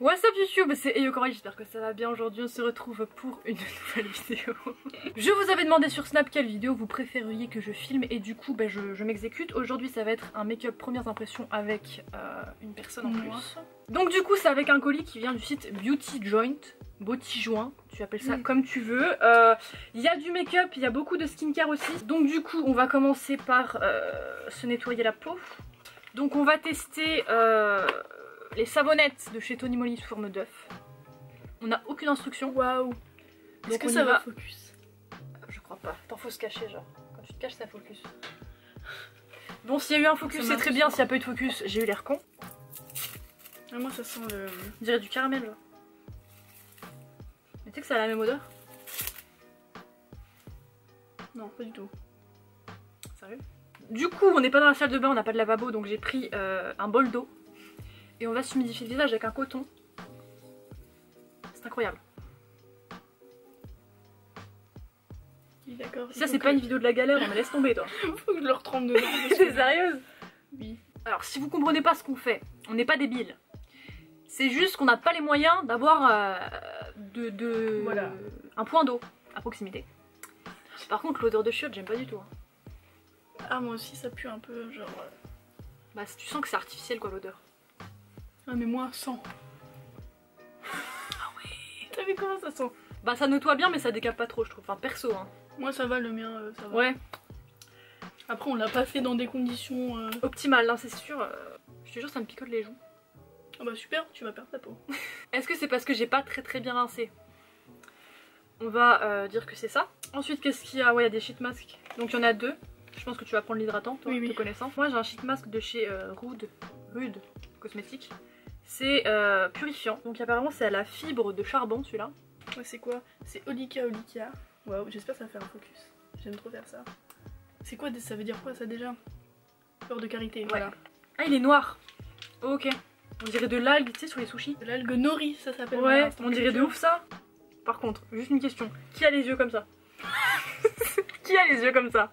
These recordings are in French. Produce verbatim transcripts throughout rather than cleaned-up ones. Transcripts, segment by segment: What's up YouTube, c'est Ayo Coralie, j'espère que ça va bien. Aujourd'hui on se retrouve pour une nouvelle vidéo. Je vous avais demandé sur Snap quelle vidéo vous préfériez que je filme et du coup bah, je, je m'exécute. Aujourd'hui ça va être un make-up premières impressions avec euh, une personne en plus. Mmh. Donc du coup c'est avec un colis qui vient du site Beauty Joint. Beauty Joint, tu appelles ça mmh. comme tu veux. Il euh, y a du make-up, il y a beaucoup de skincare aussi. Donc du coup on va commencer par euh, se nettoyer la peau. Donc on va tester... Euh, les savonnettes de chez Tony Moly sous forme d'œuf. On n'a aucune instruction. Waouh. Est-ce que ça va focus? Je crois pas. T'en faut se cacher, genre. Quand tu te caches, ça focus. Bon, s'il y a eu un focus, c'est très bien. S'il n'y a pas eu de focus, j'ai eu l'air con. Ah, moi, ça sent le... On dirait du caramel, genre. Mais tu sais que ça a la même odeur? Non, pas du tout. Sérieux? Du coup, on n'est pas dans la salle de bain, on n'a pas de lavabo, donc j'ai pris euh, un bol d'eau. Et on va s'humidifier le visage avec un coton. C'est incroyable. D'accord. Ça c'est pas une vidéo de la galère, mais laisse tomber toi. Faut que je leur trempe dedans. T'es sérieuse? Oui. Alors si vous comprenez pas ce qu'on fait, on n'est pas débiles. C'est juste qu'on n'a pas les moyens d'avoir euh, de, de voilà. un point d'eau à proximité. Par contre l'odeur de chiottes j'aime pas du tout. Ah moi aussi ça pue un peu genre... Bah tu sens que c'est artificiel quoi l'odeur. Ah mais moi, sans. Ah ouais. T'as vu comment ça sent? Bah ça nettoie bien mais ça décape pas trop je trouve, enfin perso hein. Moi ça va, le mien euh, ça va. Ouais. Après on l'a pas fait dans des conditions... Euh... optimales, hein, c'est sûr. Euh... Je te jure ça me picole les joues. Ah bah super, tu vas perdre ta peau. Est-ce que c'est parce que j'ai pas très très bien rincé? On va euh, dire que c'est ça. Ensuite qu'est-ce qu'il y a? Ouais il y a des sheet masks. Donc il y en a deux. Je pense que tu vas prendre l'hydratant, toi, oui, te oui. connaissant. Moi j'ai un sheet mask de chez euh, Rude, Rude Cosmétique. C'est euh, purifiant, donc apparemment c'est à la fibre de charbon celui-là. Ouais c'est quoi? C'est Olika Olika. Waouh, j'espère que ça va faire un focus. J'aime trop faire ça. C'est quoi? Ça veut dire quoi ça déjà? Fleur de karité, ouais. Voilà. Ah il est noir. Oh, ok. On dirait de l'algue, tu sais, sur les sushis. De l'algue nori, ça s'appelle. Ouais, on dirait de ouf ça. Par contre, juste une question. Qui a les yeux comme ça? Qui a les yeux comme ça?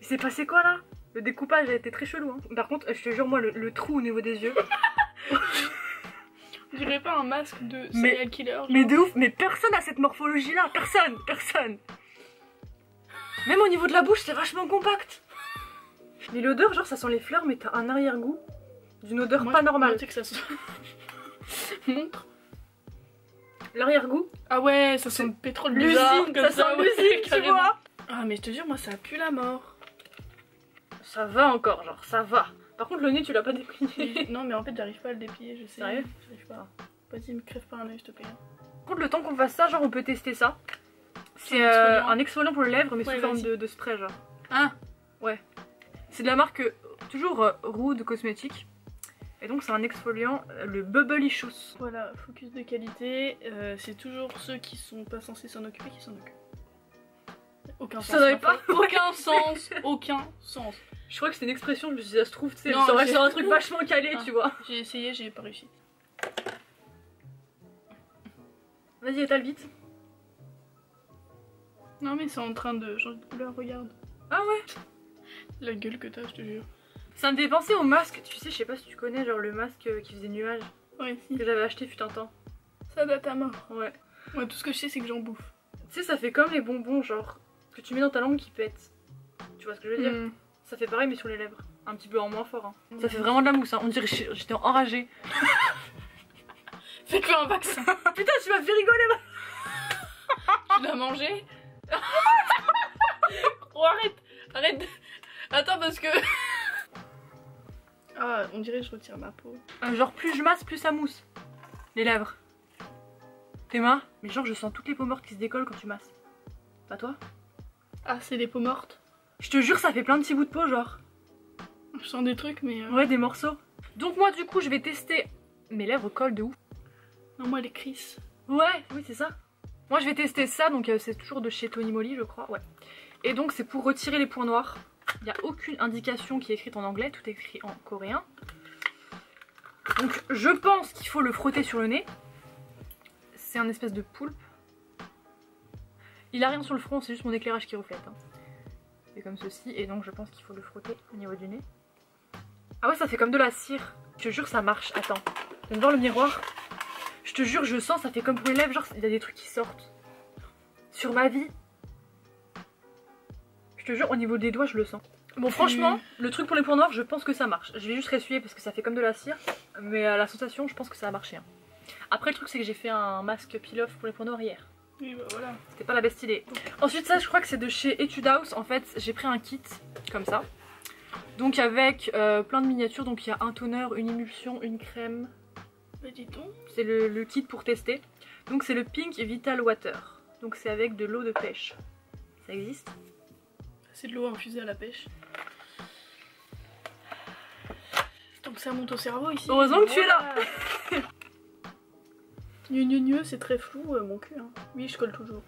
Il s'est passé quoi là? Le découpage a été très chelou. Hein. Par contre, je te jure, moi, le, le trou au niveau des yeux. Je dirais pas un masque de serial killer. Genre. Mais de ouf, mais personne a cette morphologie là, personne, personne. Même au niveau de la bouche, c'est vachement compact. Mais l'odeur, genre ça sent les fleurs, mais t'as un arrière-goût d'une odeur moi, pas normale. Tu sais que ça sent. Montre. L'arrière-goût. Ah ouais, ça sent le pétrole bizarre. Comme ça, ça sent l'usine, tu vois. Ah mais je te jure, moi ça pue la mort. Ça va encore, genre ça va. Par contre le nez tu l'as pas déplié. Non mais en fait j'arrive pas à le déplier, je sais. Sérieux? J'arrive pas. Vas-y me crève pas un oeil s'il te plaît. Par contre le temps qu'on fasse ça, genre on peut tester ça. C'est euh, un exfoliant pour les lèvres mais ouais, sous forme de, de spray genre. Ah ouais. C'est de la marque euh, toujours euh, Rude Cosmétique. Et donc c'est un exfoliant, euh, le Bubbly Shoes. Voilà, focus de qualité, euh, c'est toujours ceux qui sont pas censés s'en occuper qui s'en occupent. Aucun sens. Ça n'avait pas aucun sens, aucun sens. Je crois que c'est une expression, je me suis dit ça se trouve, c'est un truc vachement calé, ah, tu vois. J'ai essayé, j'ai pas réussi. Vas-y, étale vite. Non mais c'est en train de changer de couleur, regarde. Ah ouais. La gueule que t'as, je te jure. Ça me fait penser au masque, tu sais, je sais pas si tu connais, genre le masque qui faisait nuage. Ouais, si. Que j'avais acheté fut un temps. Ça date à mort. Ouais. Ouais, tout ce que je sais, c'est que j'en bouffe. Tu sais, ça fait comme les bonbons, genre, que tu mets dans ta langue qui pètent. Tu vois ce que je veux dire? Mm. Ça fait pareil mais sur les lèvres, un petit peu en moins fort hein. Mmh. Ça fait vraiment de la mousse hein, on dirait que j'étais enragée. Fais-le un vaccin. Putain tu m'as fait rigoler ma... Tu l'as mangé? Oh arrête, arrête. Attends parce que... Ah on dirait que je retire ma peau. euh, Genre plus je masse plus ça mousse. Les lèvres. Tes mains. Mais genre je sens toutes les peaux mortes qui se décollent quand tu masses. Pas toi? Ah c'est des peaux mortes. Je te jure ça fait plein de petits bouts de peau genre. Je sens des trucs mais... Euh... Ouais des morceaux. Donc moi du coup je vais tester... Mes lèvres collent de ouf. Non moi les crisses. Ouais oui c'est ça. Moi je vais tester ça donc euh, c'est toujours de chez Tony Moly je crois ouais. Et donc c'est pour retirer les points noirs. Il n'y a aucune indication qui est écrite en anglais, tout est écrit en coréen. Donc je pense qu'il faut le frotter sur le nez. C'est un espèce de poulpe. Il a rien sur le front, c'est juste mon éclairage qui reflète hein. Comme ceci et donc je pense qu'il faut le frotter au niveau du nez. Ah ouais ça fait comme de la cire. Je te jure ça marche. Attends, je viens de voir le miroir. Je te jure, je sens, ça fait comme pour mes lèvres, genre il y a des trucs qui sortent. Sur ma vie. Je te jure, au niveau des doigts, je le sens. Bon, franchement, mmh. le truc pour les points noirs, je pense que ça marche. Je vais juste ressuyer parce que ça fait comme de la cire. Mais à la sensation, je pense que ça a marché. Hein. Après, le truc, c'est que j'ai fait un masque peel-off pour les points noirs hier. Oui, bah voilà. C'était pas la best idée. Ensuite, ça, je crois que c'est de chez Etude House. En fait, j'ai pris un kit comme ça. Donc, avec euh, plein de miniatures. Donc, il y a un toner, une émulsion, une crème. Mais dis donc. C'est le, le kit pour tester. Donc, c'est le Pink Vital Water. Donc, c'est avec de l'eau de pêche. Ça existe ? C'est de l'eau infusée à la pêche. Tant que ça monte au cerveau ici. Heureusement que voilà. Tu es là. Gneu gneu gneu, c'est très flou euh, mon cul. Hein. Oui, je colle toujours.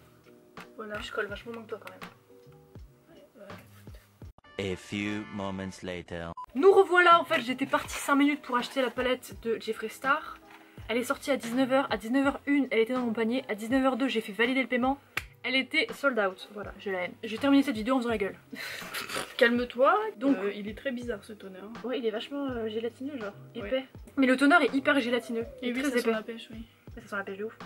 Voilà. Je colle vachement moins que toi quand même. Ouais, ouais. A few moments later. Nous revoilà, en fait j'étais partie cinq minutes pour acheter la palette de Jeffree Star. Elle est sortie à dix-neuf heures, à dix-neuf heures zéro un elle était dans mon panier, à dix-neuf heures zéro deux j'ai fait valider le paiement. Elle était sold out, voilà, j'ai la haine. J'ai terminé cette vidéo en faisant la gueule. Calme-toi, donc euh, il est très bizarre ce toner. Hein. Ouais, il est vachement euh, gélatineux, genre, ouais. Épais. Mais le toner est hyper gélatineux. Et il oui, très ça épais. Sent la pêche, oui. Ça sent la pêche de ouf.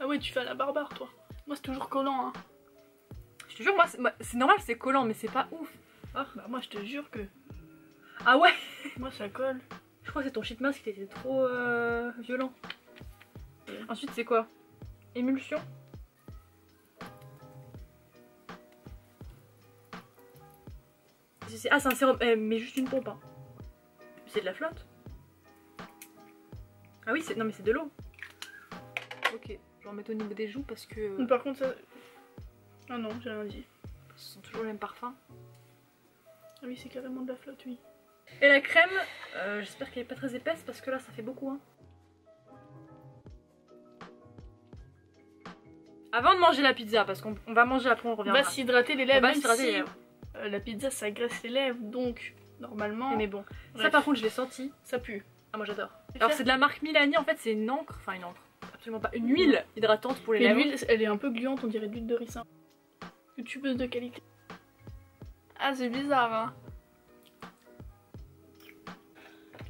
Ah ouais, tu fais à la barbare, toi. Moi, c'est toujours collant, hein. Je te jure, moi, c'est normal, c'est collant, mais c'est pas ouf. Ah, bah moi, je te jure que... Ah ouais. Moi, ça colle. Je crois que c'est ton sheet mask qui était trop euh, violent. Ensuite c'est quoi? Émulsion. Ah c'est un sérum, eh, mais juste une pompe hein. C'est de la flotte. Ah oui c'est. Non mais c'est de l'eau. Ok, je vais en mettre au niveau des joues parce que. Par contre ça. Ah non, j'ai rien dit. Ce sont toujours les mêmes parfums. Ah oui c'est carrément de la flotte oui. Et la crème, euh, j'espère qu'elle est pas très épaisse parce que là ça fait beaucoup hein. Avant de manger la pizza, parce qu'on va manger après, on reviendra. On va s'hydrater les lèvres. On va s'hydrater si les lèvres. Euh, la pizza, ça graisse les lèvres, donc normalement. Mais bon, bref. Ça par contre, je l'ai senti. Ça pue. Ah, moi j'adore. Alors, c'est de la marque Milani, en fait, c'est une encre. Enfin, une encre. Absolument pas. Une huile hydratante pour les mais lèvres. L'huile, elle est un peu gluante, on dirait de l'huile de ricin. Une tubeuse de qualité. Ah, c'est bizarre, hein.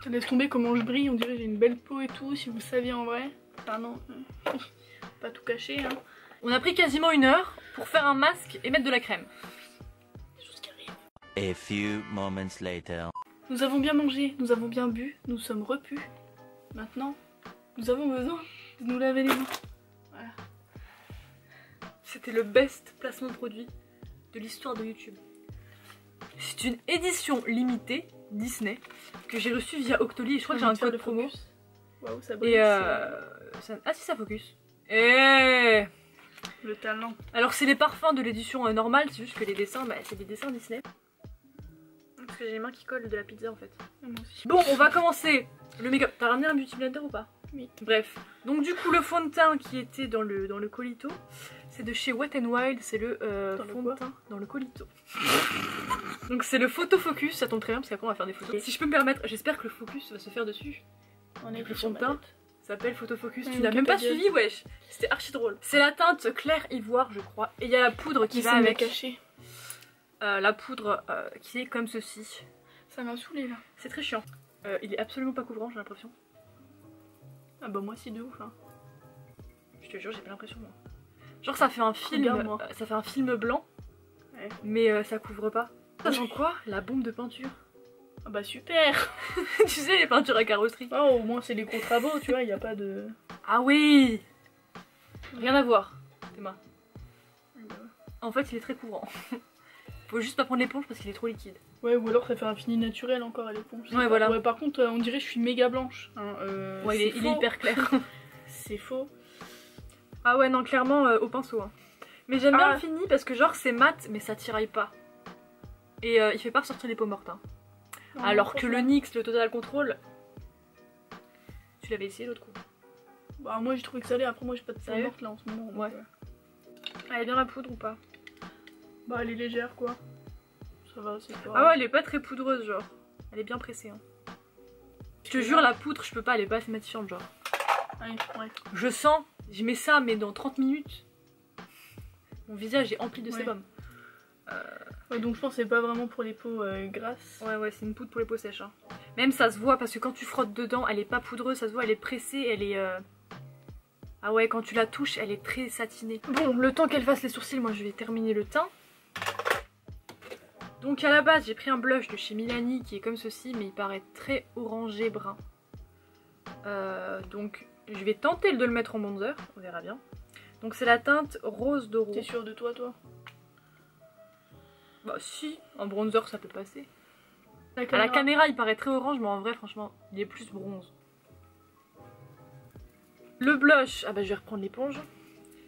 Ça laisse tomber comment je brille, on dirait j'ai une belle peau et tout, si vous le saviez en vrai. Enfin, non. Pas tout caché, hein. On a pris quasiment une heure pour faire un masque et mettre de la crème. Des choses qui arrivent. A few moments later. Nous avons bien mangé, nous avons bien bu, nous sommes repus. Maintenant, nous avons besoin de nous laver les mains. Voilà. C'était le best placement de produit de l'histoire de YouTube. C'est une édition limitée Disney que j'ai reçue via Octoly. Et je crois que j'ai un code promo. Waouh, ça brille. Et euh... ça... Ah si, ça focus. Et... le talent. Alors c'est les parfums de l'édition euh, normale, c'est juste que les dessins, bah, c'est des dessins Disney. Parce que j'ai les mains qui collent de la pizza en fait. Moi aussi. Bon, on va commencer le make-up. T'as ramené un beauty blender ou pas? Oui. Bref, donc du coup le fond de teint qui était dans le, dans le colito, c'est de chez Wet n Wild, c'est le euh, fond de teint dans le colito. Donc c'est le photo focus, ça tombe très bien parce qu'après on va faire des photos. Et si je peux me permettre, j'espère que le focus va se faire dessus. On est le fond de teint. Ça s'appelle Photofocus, tu n'as même pas suivi wesh. C'était archi drôle. C'est la teinte claire ivoire je crois. Et il y a la poudre qui va avec. Caché. Euh, la poudre euh, qui est comme ceci. Ça m'a saoulé là. C'est très chiant. Euh, il est absolument pas couvrant j'ai l'impression. Ah bah moi si de ouf hein. Je te jure j'ai pas l'impression moi. Genre ça fait un film, euh, ça fait un film blanc. Ouais. Mais euh, ça couvre pas. Ça sent quoi? La bombe de peinture. Ah bah super. Tu sais les peintures à carrosserie. Oh au moins c'est les gros travaux tu vois, il n'y a pas de... Ah oui. Rien à voir, tes mains. En fait il est très courant. Faut juste pas prendre l'éponge parce qu'il est trop liquide. Ouais ou alors ça fait un fini naturel encore à l'éponge. Ouais pas... voilà. Ouais, par contre on dirait que je suis méga blanche. Hein, euh, ouais est il, est, il est hyper clair. C'est faux. Ah ouais non clairement euh, au pinceau. Hein. Mais j'aime ah. bien le fini parce que genre c'est mat mais ça tiraille pas. Et euh, il fait pas ressortir les peaux mortes hein. Non, alors que le N Y X, le Total Control, tu l'avais essayé l'autre coup. Bah moi j'ai trouvé que ça allait, après moi j'ai pas de peau morte là en ce moment. Ouais. Donc... Elle est bien la poudre ou pas? Bah elle est légère quoi. Ça va, c'est pas... Ah ouais elle est pas très poudreuse genre. Elle est bien pressée hein. Je te jure la poudre je peux pas, elle est pas assez matifiante genre. Ouais, ouais. Je sens, je mets ça mais dans trente minutes, mon visage est empli de ouais. sébum. Euh... Ouais, donc je pense que c'est pas vraiment pour les peaux euh, grasses. Ouais ouais c'est une poudre pour les peaux sèches hein. Même ça se voit parce que quand tu frottes dedans, elle est pas poudreuse, ça se voit, elle est pressée, elle est... Euh... Ah ouais, quand tu la touches, elle est très satinée. Bon, le temps qu'elle fasse les sourcils, moi je vais terminer le teint. Donc à la base, j'ai pris un blush de chez Milani qui est comme ceci, mais il paraît très orangé brun. Euh, donc je vais tenter de le mettre en bronzer, on verra bien. Donc c'est la teinte rose d'eau. T'es sûre de toi, toi? Bah si, en bronzer ça peut passer. La caméra. À la caméra il paraît très orange, mais en vrai franchement il est plus bronze. Le blush, ah bah je vais reprendre l'éponge.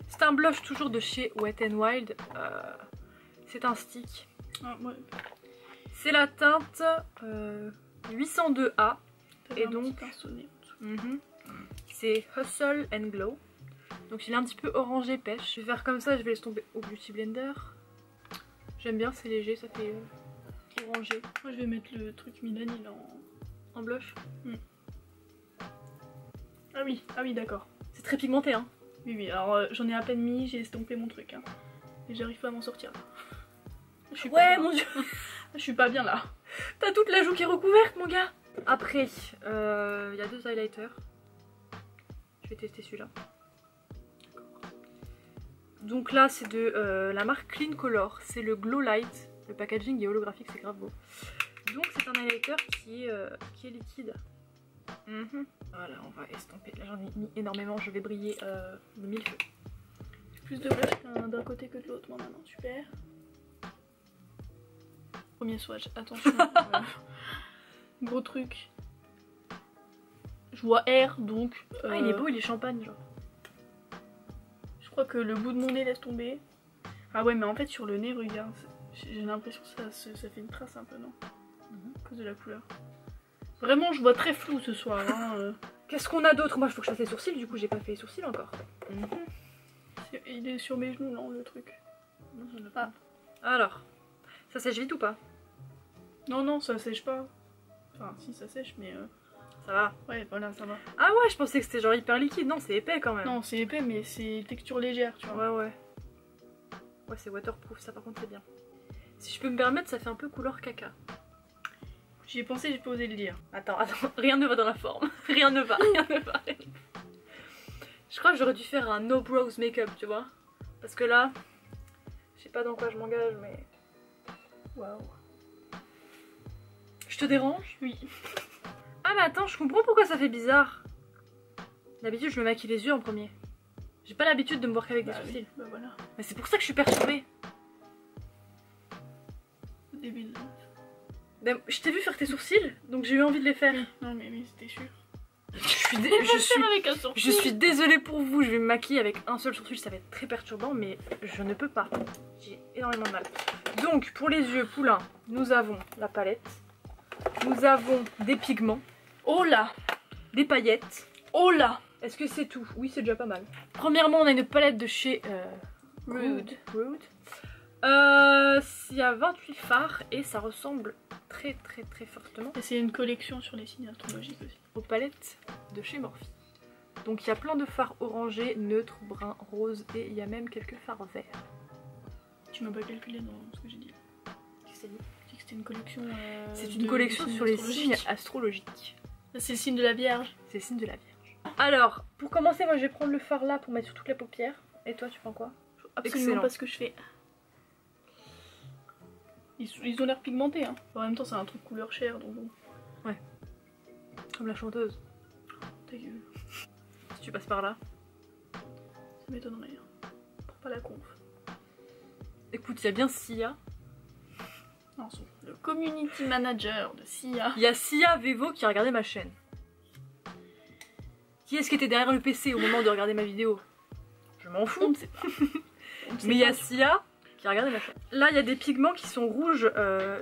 C'est un blush toujours de chez Wet n Wild. Euh, c'est un stick. Ah, ouais. C'est la teinte euh, huit cent deux A. Et donc mm-hmm. c'est Hustle and Glow. Donc il est un petit peu orangé pêche. Je vais faire comme ça, je vais laisser tomber au Beauty Blender. J'aime bien, c'est léger, ça fait euh, orangé. Moi je vais mettre le truc Milani là en, en blush. Mm. Ah oui, ah oui d'accord. C'est très pigmenté hein. Oui oui, alors euh, j'en ai à peine mis, j'ai estompé mon truc hein. Et j'arrive pas à m'en sortir là. Je suis ouais mon dieu. Je suis pas bien là. T'as toute la joue qui est recouverte mon gars. Après, il euh, y a deux highlighters. Je vais tester celui-là. Donc là c'est de euh, la marque Clean Color. C'est le Glow Light. Le packaging est holographique, c'est grave beau. Donc c'est un highlighter qui est, euh, qui est liquide. Mm-hmm. Voilà, on va estomper. Là, j'en ai mis énormément. Je vais briller euh, de mille feux. Plus de blush d'un côté que de l'autre. Moi, maintenant, super. Premier swatch. Attention. euh, gros truc. Je vois R donc. Euh... Ah, il est beau, il est champagne, genre. Je crois que le bout de mon nez laisse tomber. Ah ouais, mais en fait, sur le nez, regarde. J'ai l'impression que ça, ça fait une trace un peu, non? Mm-hmm. À cause de la couleur. Vraiment, je vois très flou ce soir. Hein. Qu'est-ce qu'on a d'autre? Moi, il faut que je fasse les sourcils. Du coup, j'ai pas fait les sourcils encore. Mm-hmm. Il est sur mes genoux, là, le truc. Non, j'en ai pas. Ah. Alors, ça sèche vite ou pas? Non, non, ça sèche pas. Enfin, si, ça sèche, mais... Euh... Ça va? Ouais, voilà, ça va. Ah ouais, je pensais que c'était genre hyper liquide. Non, c'est épais quand même. Non, c'est épais, mais c'est texture légère, tu vois. Ouais, ouais. Ouais, c'est waterproof, ça par contre, c'est bien. Si je peux me permettre, ça fait un peu couleur caca. J'y ai pensé, j'ai pas osé le dire. Attends, attends, rien ne va dans la forme. Rien ne va, rien ne va. Rien. Je crois que j'aurais dû faire un no brows make-up, tu vois. Parce que là, je sais pas dans quoi je m'engage, mais... Waouh. Je te dérange? Oui. Ah mais attends, je comprends pourquoi ça fait bizarre. D'habitude, je me maquille les yeux en premier. J'ai pas l'habitude de me voir qu'avec bah, des sourcils. Oui. Bah voilà. Mais c'est pour ça que je suis perturbée. Débile. Ben, je t'ai vu faire tes sourcils, donc j'ai eu envie de les faire. Non mais oui, c'était sûr. Je suis, dé je, suis... Avec un je suis désolée pour vous, je vais me maquiller avec un seul sourcil, ça va être très perturbant, mais je ne peux pas. J'ai énormément de mal. Donc pour les yeux, poulain, nous avons la palette. Nous avons des pigments. Oh là! Des paillettes. Oh là! Est-ce que c'est tout? Oui, c'est déjà pas mal. Premièrement, on a une palette de chez euh, Rude. Rude. Euh, il y a vingt-huit fards et ça ressemble très très très fortement. Et c'est une collection sur les signes astrologiques aussi. Aux palettes de chez Morphe. Donc il y a plein de fards orangés, neutres, bruns, roses et il y a même quelques fards verts. Tu m'as pas calculé dans ce que j'ai dit. Qu'est-ce que t'as dit? Tu dis que c'était une collection. Euh, c'est une collection sur les signes astrologiques. C'est le signe de la Vierge. C'est le signe de la Vierge. Alors, pour commencer, moi je vais prendre le fard là pour mettre sur toute la paupière. Et toi, tu prends quoi? Absolument excellent. Pas ce que je fais. Ils ont l'air pigmentés hein. En même temps c'est un truc couleur chair donc bon. Ouais. Comme la chanteuse. Ta gueule. Si tu passes par là. Ça m'étonnerait. Pour pas la conf. Écoute, il y a bien Sia. Non, le community manager de Sia. Il y a Sia Vevo qui a regardé ma chaîne. Qui est-ce qui était derrière le P C au moment de regarder ma vidéo? Je m'en fous. On ne sait pas. Mais il y a Sia. Regardez ma chaîne. Là il y a des pigments qui sont rouges euh,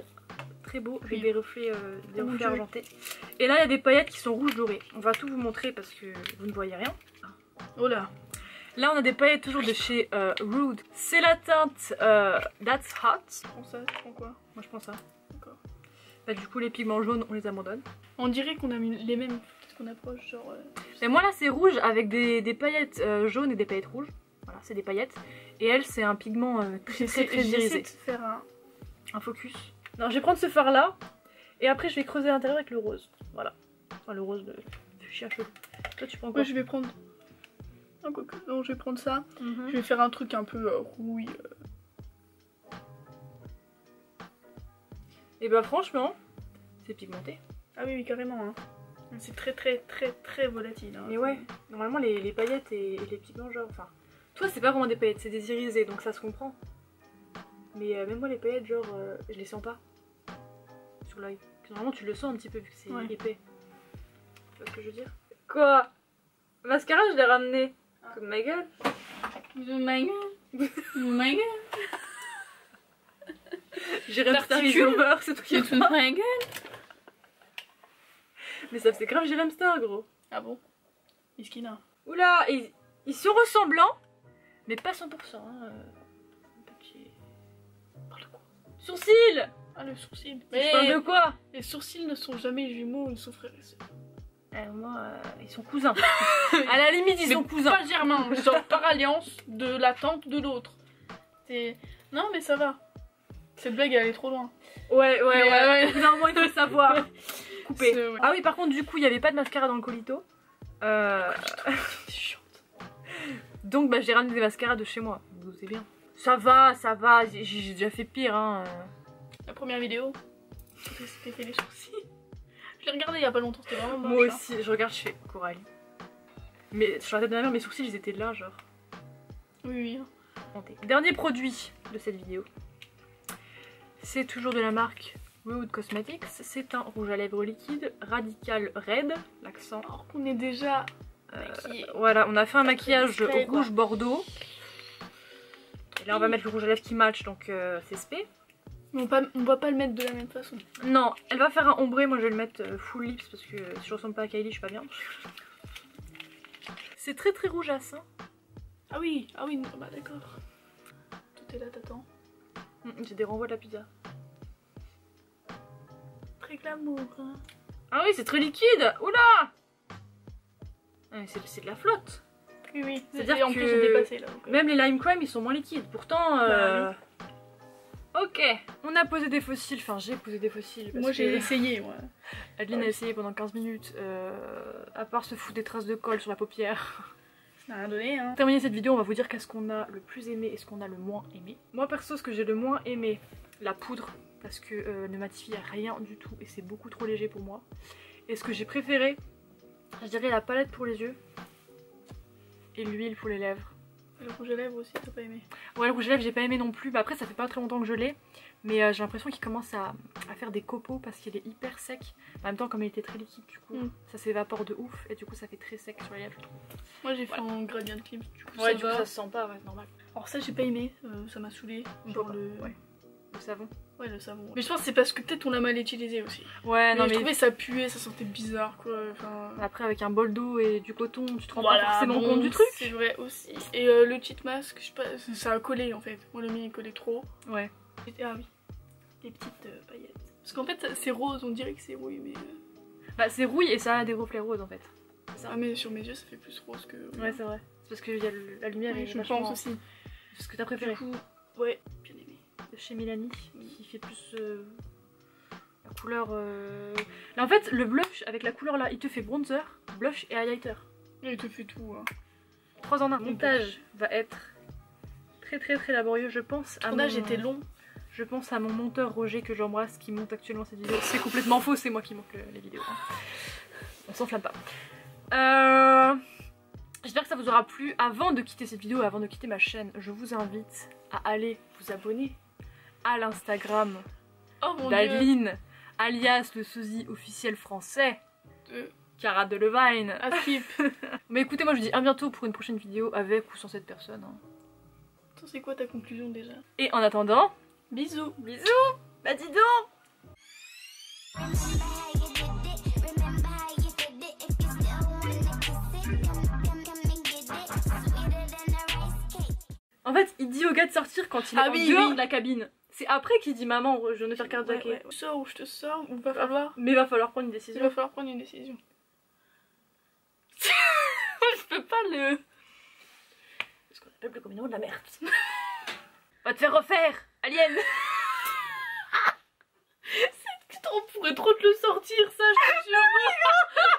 très beaux avec oui. des reflets, euh, des oh reflets argentés. Et là il y a des paillettes qui sont rouges dorées. On va tout vous montrer parce que vous ne voyez rien. Oh là. Là on a des paillettes toujours de chez euh, Rude. C'est la teinte euh, That's Hot. Je prends ça, je prends quoi? Moi je prends ça. D'accord. Bah du coup les pigments jaunes on les abandonne. On dirait qu'on a mis les mêmes qu'on approche genre. Euh, Mais moi là c'est rouge avec des, des paillettes euh, jaunes et des paillettes rouges. Voilà, c'est des paillettes. Et elle, c'est un pigment euh, très très très irisé. J'essaie de faire un, un focus. Non, je vais prendre ce fard là. Et après je vais creuser l'intérieur avec le rose. Voilà. Enfin le rose de fuchsia feu. Toi tu prends quoi? Moi je vais prendre... Ah, quoi que... Non, je vais prendre ça. Mm-hmm. Je vais faire un truc un peu euh, rouille. Euh... Et bah franchement, c'est pigmenté. Ah oui, oui carrément. Hein. C'est très très très très volatile. Hein. Mais ouais, normalement les, les paillettes et, et les pigments genre... Enfin, toi c'est pas vraiment des paillettes, c'est des irisés donc ça se comprend. Mais euh, même moi les paillettes genre, euh, je les sens pas. Sur l'œil. Normalement tu le sens un petit peu vu que c'est ouais. épais. Tu vois ce que je veux dire? Quoi? Mascara je l'ai ramené. Comme ma gueule. De ma gueule. De ma gueule. J'ai Star, c'est toi qui es ma gueule. Mais ça faisait grave Jérém Star gros. Ah bon? Miskina. Oula, ils, ils sont ressemblants, mais pas cent pour cent. Hein. Petit... Parle de quoi? Sourcils! Ah le sourcil. Mais je parle de quoi? Les sourcils ne sont jamais jumeaux, ils sont frères et sœurs. Euh, moi, euh, ils sont cousins. À la limite, ils mais sont cousins. Pas germains, ils sont par alliance de la tante de l'autre. Non, mais ça va. Cette blague, elle est trop loin. Ouais, ouais, mais ouais. Euh, ouais. Normalement, il faut le savoir. Couper. Ouais. Ah oui, par contre, du coup, il n'y avait pas de mascara dans le colito. Euh... Donc, bah, j'ai ramené des mascaras de chez moi. Vous savez bien. Ça va, ça va. J'ai déjà fait pire. Hein. La première vidéo, c'était fait les sourcils. Je l'ai regardé il y a pas longtemps, c'était vraiment moche. Moi aussi, hein. Je regarde chez Coralie. Mais sur la tête de ma mère, mes sourcils ils étaient là, genre. Oui, oui. Dernier produit de cette vidéo. C'est toujours de la marque Rude Cosmetics. C'est un rouge à lèvres liquide Radical Red, l'accent. Alors qu'on est déjà euh, maquillé. Voilà, on a fait un maquillage rouge quoi. Bordeaux. Et là, on va mettre le rouge à lèvres qui match, donc euh, c'est spé. Mais on ne va pas le mettre de la même façon. Non, elle va faire un ombré. Moi je vais le mettre full lips parce que si je ressemble pas à Kylie, je suis pas bien. C'est très très rougeasse. Hein. Ah oui, ah oui, bah d'accord. Tout est là, t'attends. J'ai des renvois de la pizza. Très glamour. Hein. Ah oui, c'est très liquide. Oula ah, c'est de la flotte. Oui, oui. C'est-à-dire que j'ai dépassé, là, donc... même les lime crème ils sont moins liquides. Pourtant. Euh... Bah, oui. Ok, on a posé des fossiles, enfin j'ai posé des fossiles. Parce moi j'ai que... essayé, moi. Adeline ah, oui. a essayé pendant quinze minutes, euh, à part se foutre des traces de colle sur la paupière. Ça n'a rien donné, hein. Pour terminer cette vidéo, on va vous dire qu'est-ce qu'on a le plus aimé et ce qu'on a le moins aimé. Moi perso, ce que j'ai le moins aimé, la poudre, parce que euh, ne matifie à rien du tout et c'est beaucoup trop léger pour moi. Et ce que j'ai préféré, je dirais la palette pour les yeux et l'huile pour les lèvres. Le rouge à lèvres aussi, t'as pas aimé? Ouais, le rouge à lèvres, j'ai pas aimé non plus. Bah, après, ça fait pas très longtemps que je l'ai, mais euh, j'ai l'impression qu'il commence à, à faire des copeaux parce qu'il est hyper sec. En même temps, comme il était très liquide, du coup, mm. ça s'évapore de ouf et du coup, ça fait très sec sur les lèvres. Moi, j'ai voilà. fait en gradient clip, du coup, ouais, ça, du va. Coup, ça se sent pas, ouais, normal. Alors, ça, j'ai pas aimé, euh, ça m'a saoulé. Genre le... Ouais. le savon. Ouais, le savon. Ouais. Mais je pense que c'est parce que peut-être on l'a mal utilisé aussi. Ouais, mais non, mais. Je trouvais ça puait, ça sentait bizarre quoi. Enfin... Après, avec un bol d'eau et du coton, tu te rends voilà, pas forcément bon, compte du truc. C'est vrai aussi. Et euh, le cheat mask, je sais pas, ça a collé en fait. Moi, le mien il collait trop. Ouais. Ah oui. Les petites euh, paillettes. Parce qu'en fait, c'est rose, on dirait que c'est rouille, mais. Bah, c'est rouille et ça a des reflets roses en fait. Ça. Ah, mais sur mes yeux, ça fait plus rose que. Ouais, c'est vrai. C'est parce qu'il y a le... la lumière et je pense en... aussi. C'est ce que t'as préféré. Du coup, ouais, bien aimé. Chez Milani qui fait plus euh, la couleur euh... là en fait le blush avec la couleur là il te fait bronzer, blush et highlighter, il te fait tout hein. trois en un. Le montage va être très très très laborieux, je pense. Le montage était long. Je pense à mon monteur Roger que j'embrasse qui monte actuellement cette vidéo. C'est complètement faux, c'est moi qui monte le, les vidéos hein. On s'enflamme pas. euh... J'espère que ça vous aura plu. Avant de quitter cette vidéo, avant de quitter ma chaîne, je vous invite à aller vous abonner à l'Instagram oh d'Adeline, alias le sosie officiel français de Kara de Levine. À skip. Mais écoutez, moi je vous dis à bientôt pour une prochaine vidéo avec ou sans cette personne. Hein. Attends, c'est quoi ta conclusion déjà? Et en attendant, bisous. Bisous. Bah dis donc. En fait, il dit au gars de sortir quand il est ah en oui, dehors oui. de la cabine. C'est après qu'il dit maman, je ne fais qu'un jacket. Ouais, ouais. Sors ou je te sors ou va falloir. Mais va falloir prendre une décision. Il va falloir prendre une décision. Je peux pas le. C'est ce qu'on appelle le communion de la merde. Va te faire refaire, alien. C'est trop pourri. pourrait trop te le sortir, ça, je te jure.